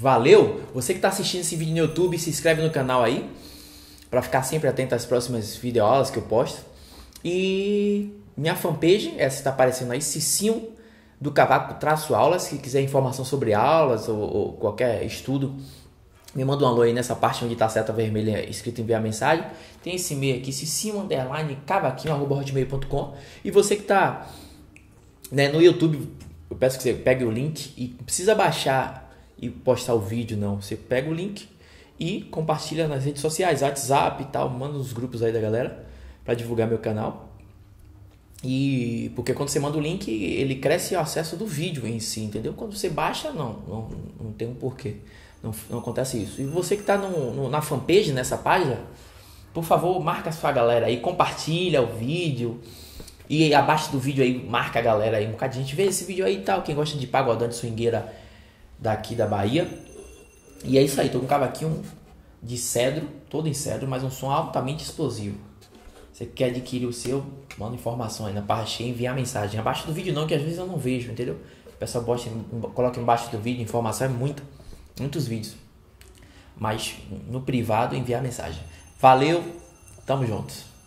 Valeu! Você que está assistindo esse vídeo no YouTube, se inscreve no canal aí, para ficar sempre atento às próximas videoaulas que eu posto. E minha fanpage, essa que está aparecendo aí, Cicinho do Cavaco Traço Aulas. Se quiser informação sobre aulas ou qualquer estudo, me manda um alô aí nessa parte onde está a seta vermelha escrito enviar mensagem. Tem esse e-mail aqui, cicinho_cavaquinho@hotmail.com. E você que está, né, no YouTube, eu peço que você pegue o link e não precisa baixar e postar o vídeo, não. Você pega o link e compartilha nas redes sociais, WhatsApp e tal. Manda nos grupos aí da galera para divulgar meu canal. E porque quando você manda o link, ele cresce o acesso do vídeo em si, entendeu? Quando você baixa, não tem um porquê. Não acontece isso. E você que está na fanpage, nessa página, por favor, marca a sua galera aí, compartilha o vídeo. E abaixo do vídeo aí, marca a galera aí. Um bocado de gente vê esse vídeo aí e tal. Quem gosta de pagodão, de swingueira daqui da Bahia. E é isso aí, tô com um cavaquinho de cedro, todo em cedro, mas um som altamente explosivo. Você quer adquirir o seu, manda informação aí na parte e enviar mensagem. Abaixo do vídeo não, que às vezes eu não vejo, entendeu? O pessoal coloca embaixo do vídeo, informação é muitos vídeos, mas no privado enviar mensagem. Valeu, tamo juntos.